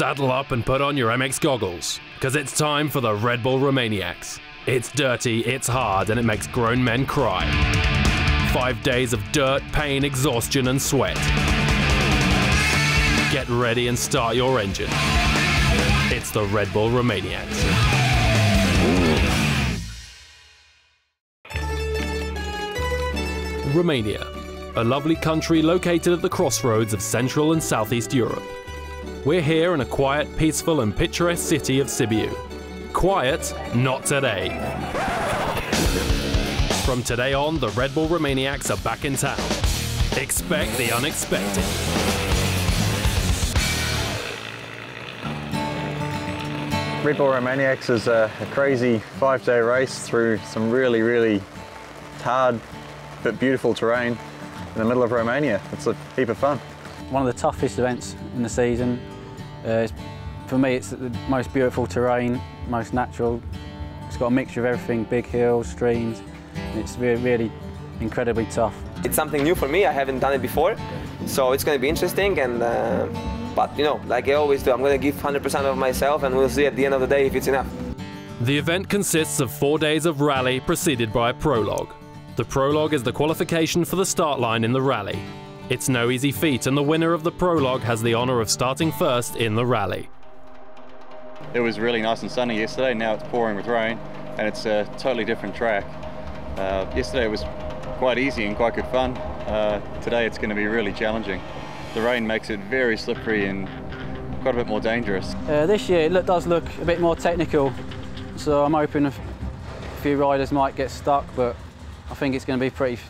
Saddle up and put on your MX goggles, because it's time for the Red Bull Romaniacs. It's dirty, it's hard, and it makes grown men cry. 5 days of dirt, pain, exhaustion, and sweat. Get ready and start your engine. It's the Red Bull Romaniacs. Romania, a lovely country located at the crossroads of Central and Southeast Europe. We're here in a quiet, peaceful and picturesque city of Sibiu. Quiet? Not today. From today on, the Red Bull Romaniacs are back in town. Expect the unexpected. Red Bull Romaniacs is a crazy 5-day race through some really, really hard, but beautiful terrain in the middle of Romania. It's a heap of fun. One of the toughest events in the season. For me, it's the most beautiful terrain, most natural. It's got a mixture of everything, big hills, streams. It's really incredibly tough. It's something new for me. I haven't done it before, so it's going to be interesting. And but you know, like I always do, I'm going to give 100% of myself, and we'll see at the end of the day if it's enough. The event consists of 4 days of rally preceded by a prologue. The prologue is the qualification for the start line in the rally. It's no easy feat, and the winner of the prologue has the honour of starting first in the rally. It was really nice and sunny yesterday. Now it's pouring with rain, and it's a totally different track. Yesterday it was quite easy and quite good fun. Today it's going to be really challenging. The rain makes it very slippery and quite a bit more dangerous. This year it does look a bit more technical, so I'm hoping a few riders might get stuck, but I think it's going to be pretty.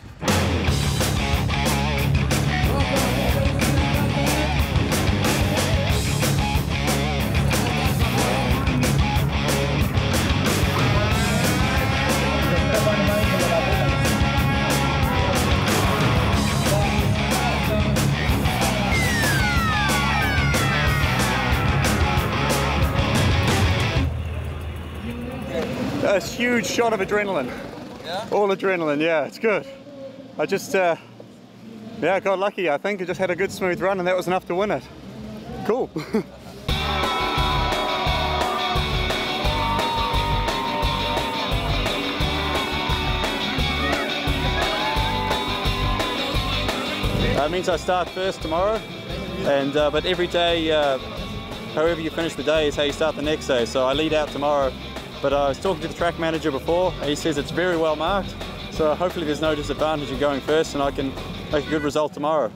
A huge shot of adrenaline. Yeah? All adrenaline, yeah, it's good. I just, yeah, got lucky, I think. I just had a good smooth run and that was enough to win it. Cool. That means I start first tomorrow, and but every day, however you finish the day is how you start the next day, so I lead out tomorrow. But I was talking to the track manager before, and he says it's very well marked, so hopefully there's no disadvantage in going first and I can make a good result tomorrow.